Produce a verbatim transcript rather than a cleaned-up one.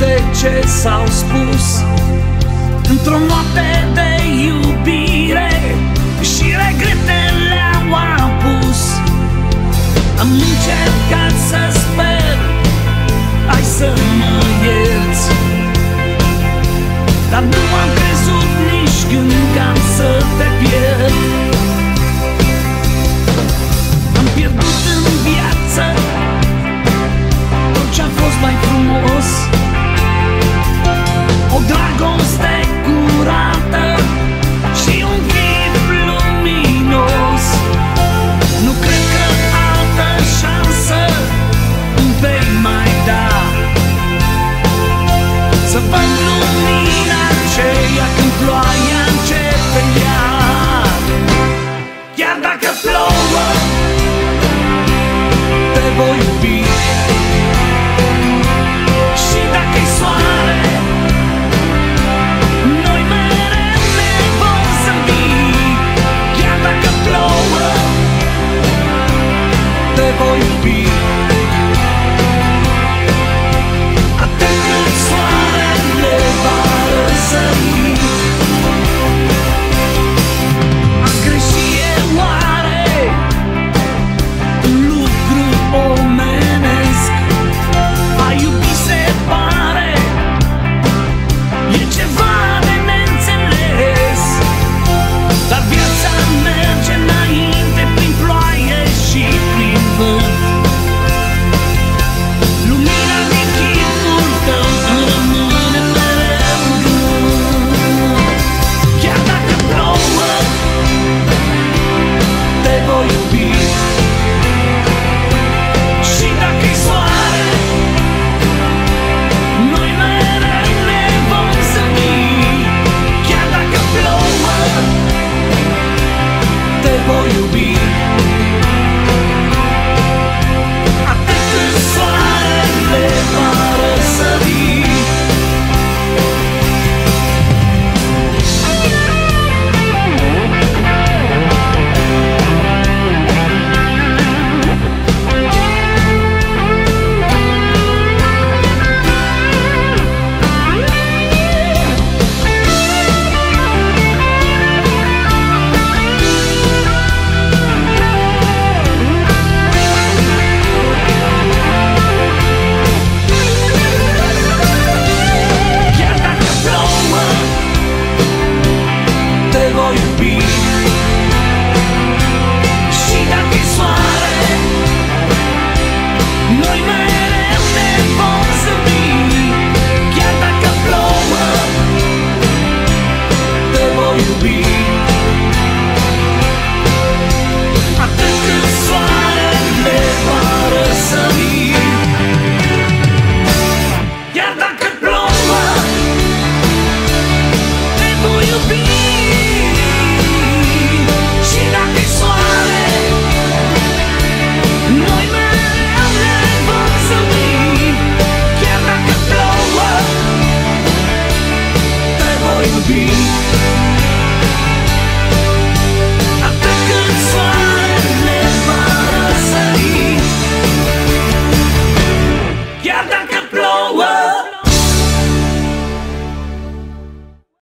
de ce s-au spus într-o noapte de iubire și regretele au apus. Am încercat să sper, hai să mă ierți, dar nu am crezut nici când că am să te pierd.